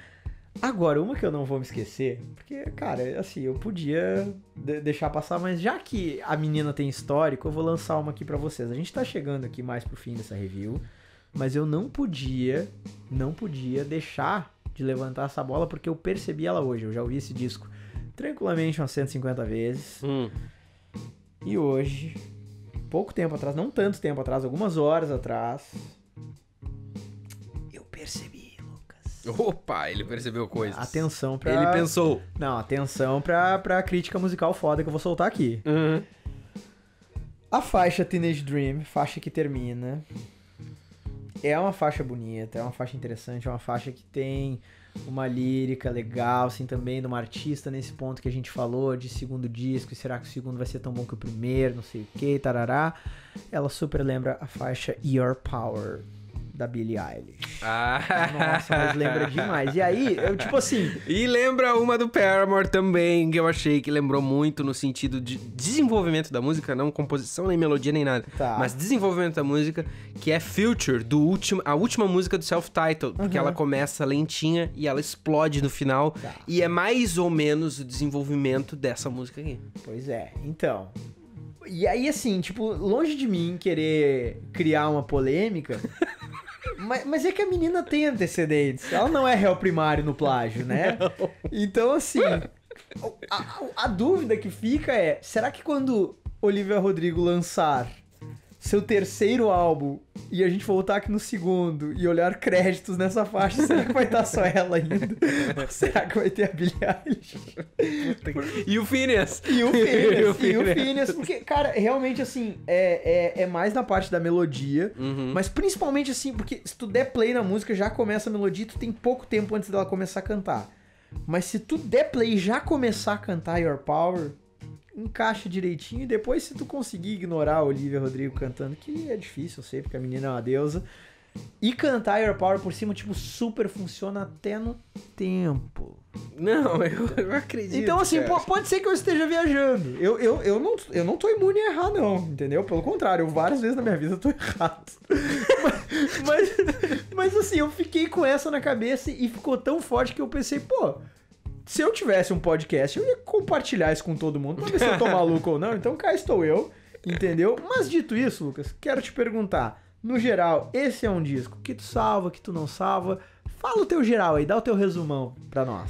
Agora, uma que eu não vou me esquecer, porque, cara, assim, eu podia d- deixar passar, mas já que a menina tem histórico, eu vou lançar uma aqui pra vocês. A gente tá chegando aqui mais pro fim dessa review, mas eu não podia, não podia deixar de levantar essa bola, porque eu percebi ela hoje. Eu já ouvi esse disco tranquilamente umas cento e cinquenta vezes. Hum. E hoje, pouco tempo atrás, não tanto tempo atrás, algumas horas atrás, eu percebi, Lucas. Opa, ele percebeu coisas. Atenção pra... Ele pensou. Não, atenção pra, pra crítica musical foda que eu vou soltar aqui. Uhum. A faixa Teenage Dream, faixa que termina, é uma faixa bonita, é uma faixa interessante, é uma faixa que tem uma lírica legal, assim, também de uma artista nesse ponto que a gente falou de segundo disco, e será que o segundo vai ser tão bom que o primeiro, não sei o que, tarará. Ela super lembra a faixa Your Power, da Billie Eilish. Ah. Nossa, mas lembra demais. E aí, eu tipo assim... E lembra uma do Paramore também, que eu achei que lembrou muito no sentido de desenvolvimento da música, não composição, nem melodia, nem nada. Tá. Mas desenvolvimento da música, que é Future, do último, a última música do self-titled, porque uhum. ela começa lentinha e ela explode no final. Tá. E é mais ou menos o desenvolvimento dessa música aqui. Pois é, então... E aí, assim, tipo, longe de mim querer criar uma polêmica... Mas, mas é que a menina tem antecedentes. Ela não é réu primário no plágio, né? Não. Então, assim, a, a, a dúvida que fica é... Será que quando Olivia Rodrigo lançar seu terceiro álbum e a gente voltar aqui no segundo e olhar créditos nessa faixa, será que vai estar só ela ainda? Ou será que vai ter a Billie Eilish? E o Phineas! E o Phineas! E o Phineas! E o Phineas, porque, cara, realmente, assim, é, é, é mais na parte da melodia, uhum. mas principalmente, assim, porque se tu der play na música, já começa a melodia, tu tem pouco tempo antes dela começar a cantar. Mas se tu der play e já começar a cantar Your Power... encaixa direitinho, e depois, se tu conseguir ignorar a Olivia Rodrigo cantando, que é difícil, eu sei, porque a menina é uma deusa, e cantar Your Power por cima, tipo, super funciona até no tempo. Não, eu, eu acredito. Então, assim, pô, pode ser que eu esteja viajando. Eu, eu, eu, não, eu não tô imune a errar, não, entendeu? Pelo contrário, eu várias vezes na minha vida eu tô errado. mas, mas, mas, assim, eu fiquei com essa na cabeça e ficou tão forte que eu pensei, pô... Se eu tivesse um podcast, eu ia compartilhar isso com todo mundo, pra ver se eu tô maluco ou não, então cá estou eu, entendeu? Mas dito isso, Lucas, quero te perguntar, no geral, esse é um disco que tu salva, que tu não salva, fala o teu geral aí, dá o teu resumão pra nós.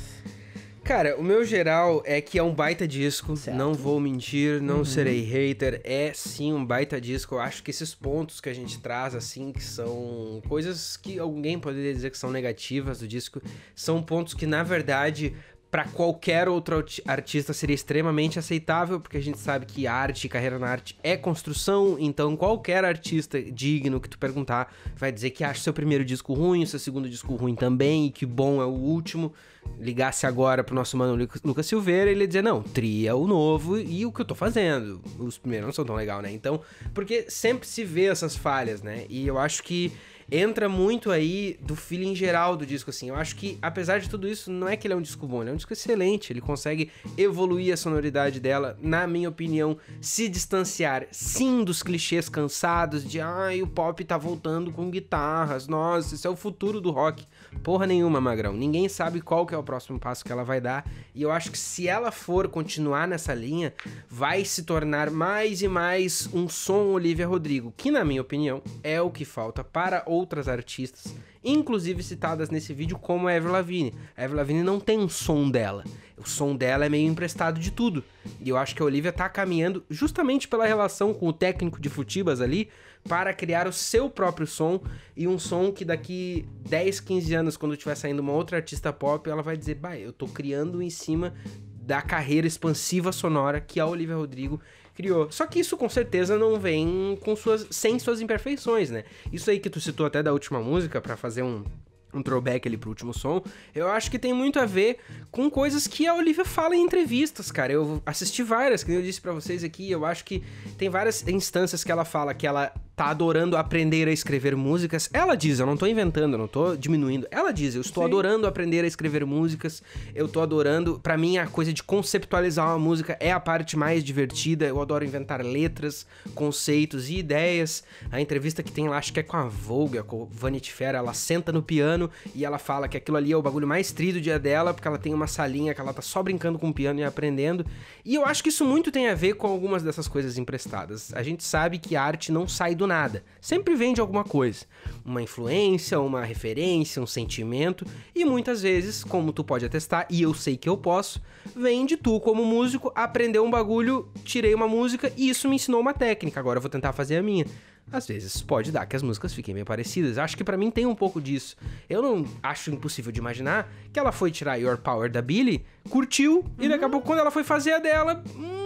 Cara, o meu geral é que é um baita disco, certo. Não vou mentir, não uhum. serei hater, é sim um baita disco, eu acho que esses pontos que a gente traz, assim, que são coisas que alguém poderia dizer que são negativas do disco, são pontos que, na verdade... Pra qualquer outro artista seria extremamente aceitável, porque a gente sabe que arte, carreira na arte é construção, então qualquer artista digno que tu perguntar vai dizer que acha seu primeiro disco ruim, seu segundo disco ruim também, e que bom é o último. Ligasse agora pro nosso mano Lucas Silveira, ele ia dizer, não, Tri é o novo e o que eu tô fazendo. Os primeiros não são tão legais, né? Então, porque sempre se vê essas falhas, né? E eu acho que entra muito aí do feeling geral do disco, assim. Eu acho que, apesar de tudo isso, não é que ele é um disco bom, ele é um disco excelente. Ele consegue evoluir a sonoridade dela, na minha opinião, se distanciar, sim, dos clichês cansados de ai, o pop tá voltando com guitarras, nossa, isso é o futuro do rock. Porra nenhuma, magrão. Ninguém sabe qual que é o próximo passo que ela vai dar. E eu acho que se ela for continuar nessa linha, vai se tornar mais e mais um som Olivia Rodrigo, que, na minha opinião, é o que falta para outras artistas, inclusive citadas nesse vídeo, como a Avril Lavigne. A Avril Lavigne não tem um som dela. O som dela é meio emprestado de tudo. E eu acho que a Olivia tá caminhando justamente pela relação com o técnico de Futibas ali, para criar o seu próprio som, e um som que daqui dez, quinze anos, quando tiver saindo uma outra artista pop, ela vai dizer, bah, eu tô criando em cima da carreira expansiva sonora que a Olivia Rodrigo criou. Só que isso com certeza não vem com suas, sem suas imperfeições, né? Isso aí que tu citou até da última música, pra fazer um, um throwback ali pro último som, eu acho que tem muito a ver com coisas que a Olivia fala em entrevistas, cara. Eu assisti várias, que eu disse pra vocês aqui, eu acho que tem várias instâncias que ela fala que ela tá adorando aprender a escrever músicas. Ela diz, eu não tô inventando, eu não tô diminuindo. Ela diz, eu estou Sim. adorando aprender a escrever músicas, eu tô adorando... Pra mim, a coisa de conceptualizar uma música é a parte mais divertida. Eu adoro inventar letras, conceitos e ideias. A entrevista que tem lá, acho que é com a Vogue, é com Vanity Fair, ela senta no piano e ela fala que aquilo ali é o bagulho mais tri do dia dela, porque ela tem uma salinha que ela tá só brincando com o piano e aprendendo. E eu acho que isso muito tem a ver com algumas dessas coisas emprestadas. A gente sabe que a arte não sai do nada. Sempre vem de alguma coisa. Uma influência, uma referência, um sentimento. E muitas vezes, como tu pode atestar, e eu sei que eu posso, vem de tu como músico aprender um bagulho, tirei uma música e isso me ensinou uma técnica, agora eu vou tentar fazer a minha. Às vezes pode dar que as músicas fiquem bem parecidas. Acho que pra mim tem um pouco disso. Eu não acho impossível de imaginar que ela foi tirar Your Power da Billie, curtiu, e daqui a pouco quando ela foi fazer a dela... Hum,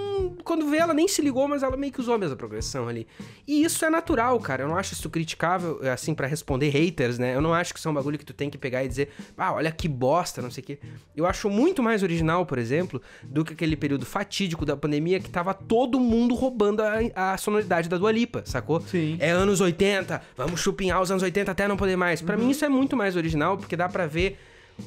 quando vê, ela nem se ligou, mas ela meio que usou a mesma progressão ali. E isso é natural, cara. Eu não acho isso criticável, assim, pra responder haters, né? Eu não acho que isso é um bagulho que tu tem que pegar e dizer, ah, olha que bosta, não sei o quê. Eu acho muito mais original, por exemplo, do que aquele período fatídico da pandemia que tava todo mundo roubando a, a sonoridade da Dua Lipa, sacou? Sim. É anos oitenta, vamos chupinhar os anos oitenta até não poder mais. Pra uhum. mim isso é muito mais original, porque dá pra ver...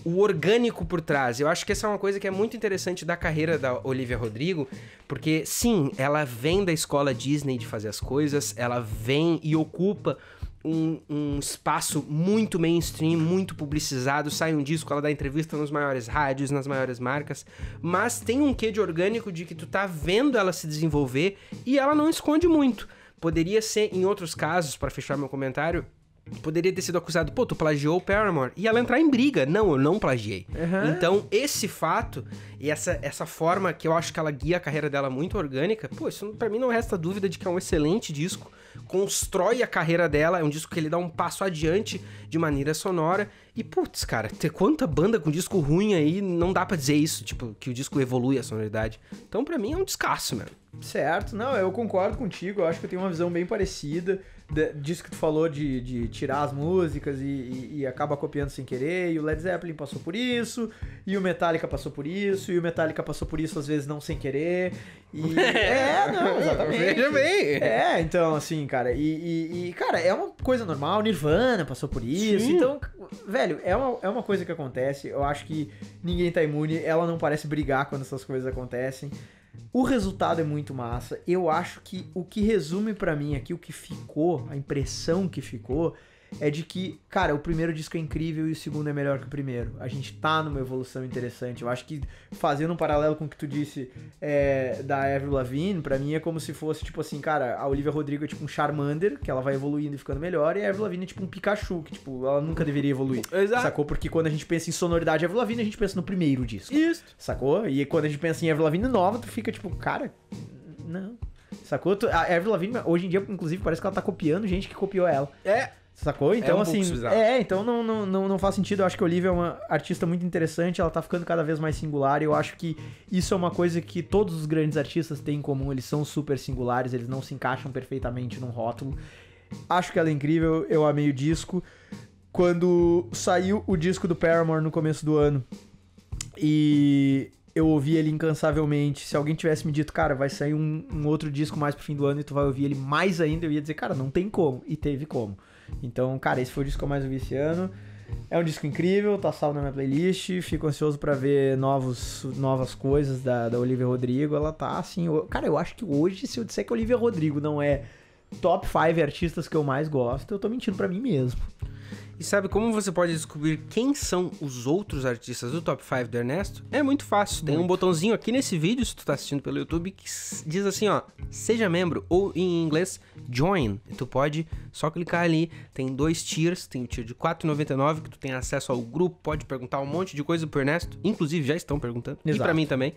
o orgânico por trás. Eu acho que essa é uma coisa que é muito interessante da carreira da Olivia Rodrigo, porque sim, ela vem da escola Disney de fazer as coisas, ela vem e ocupa um, um espaço muito mainstream, muito publicizado, sai um disco, ela dá entrevista nos maiores rádios, nas maiores marcas, mas tem um quê de orgânico de que tu tá vendo ela se desenvolver e ela não esconde muito. Poderia ser, em outros casos, pra fechar meu comentário, poderia ter sido acusado, pô, tu plagiou o Paramore, e ela entrar em briga. Não, eu não plagiei. Uhum. Então, esse fato e essa, essa forma que eu acho que ela guia a carreira dela muito orgânica, pô, isso pra mim não resta dúvida de que é um excelente disco, constrói a carreira dela, é um disco que ele dá um passo adiante de maneira sonora, e putz, cara, ter quanta banda com disco ruim aí, não dá pra dizer isso, tipo, que o disco evolui a sonoridade. Então, pra mim, é um descasso, mano. Certo, não, eu concordo contigo, eu acho que eu tenho uma visão bem parecida de, disso que tu falou de, de tirar as músicas e, e, e acaba copiando sem querer, e o Led Zeppelin passou por isso, e o Metallica passou por isso, e o Metallica passou por isso às vezes não sem querer, e... é, não, exatamente. Veja bem. É, então, assim, cara, e, e, e, cara, é uma coisa normal, Nirvana passou por isso, Sim. então, velho, é uma, é uma coisa que acontece, eu acho que ninguém tá imune, ela não parece brigar quando essas coisas acontecem. O resultado é muito massa. Eu acho que o que resume pra mim aqui, o que ficou, a impressão que ficou, é de que, cara, o primeiro disco é incrível e o segundo é melhor que o primeiro. A gente tá numa evolução interessante. Eu acho que, fazendo um paralelo com o que tu disse é, da Avril Lavigne, pra mim é como se fosse, tipo assim, cara, a Olivia Rodrigo é tipo um Charmander, que ela vai evoluindo e ficando melhor, e a Avril Lavigne é tipo um Pikachu, que, tipo, ela nunca deveria evoluir. Exato. Sacou? Porque quando a gente pensa em sonoridade Avril Lavigne, a gente pensa no primeiro disco. Isso. Sacou? E quando a gente pensa em Avril Lavigne nova, tu fica, tipo, cara, não. Sacou? A Avril Lavigne, hoje em dia, inclusive, parece que ela tá copiando gente que copiou ela. É. Sacou? Então, é um assim. É, então não, não, não, não faz sentido. Eu acho que a Olivia é uma artista muito interessante, ela tá ficando cada vez mais singular. E eu acho que isso é uma coisa que todos os grandes artistas têm em comum. Eles são super singulares, eles não se encaixam perfeitamente num rótulo. Acho que ela é incrível, eu amei o disco. Quando saiu o disco do Paramore no começo do ano, e eu ouvi ele incansavelmente. Se alguém tivesse me dito, cara, vai sair um, um outro disco mais pro fim do ano e tu vai ouvir ele mais ainda, eu ia dizer, cara, não tem como. E teve como. Então, cara, esse foi o disco que eu mais ouvi esse ano. É um disco incrível, tá salvo na minha playlist. Fico ansioso pra ver novos, novas coisas da, da Olivia Rodrigo. Ela tá assim... Eu, cara, eu acho que hoje, se eu disser que a Olivia Rodrigo não é top cinco artistas que eu mais gosto, eu tô mentindo pra mim mesmo. E sabe como você pode descobrir quem são os outros artistas do Top cinco do Ernesto? É muito fácil. Tem muito. Um botãozinho aqui nesse vídeo, se tu tá assistindo pelo YouTube, que diz assim, ó, seja membro, ou em inglês, join. E tu pode só clicar ali, tem dois tiers, tem o tier de quatro reais e noventa e nove centavos, que tu tem acesso ao grupo, pode perguntar um monte de coisa pro Ernesto, inclusive já estão perguntando, Exato. E pra mim também.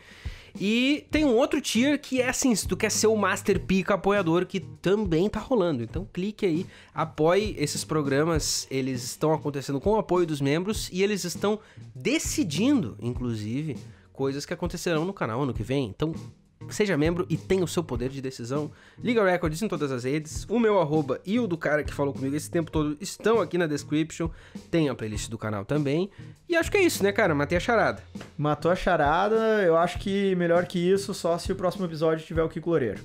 E tem um outro tier que é assim, se tu quer ser o Master Pica apoiador, que também tá rolando. Então clique aí, apoie esses programas, eles estão acontecendo com o apoio dos membros e eles estão decidindo, inclusive, coisas que acontecerão no canal ano que vem. Então, seja membro e tenha o seu poder de decisão. Legal Records em todas as redes. O meu arroba e o do cara que falou comigo esse tempo todo estão aqui na description. Tem a playlist do canal também. E acho que é isso, né, cara? Matei a charada. Matou a charada. Eu acho que melhor que isso, só se o próximo episódio tiver o Kiko Loureiro.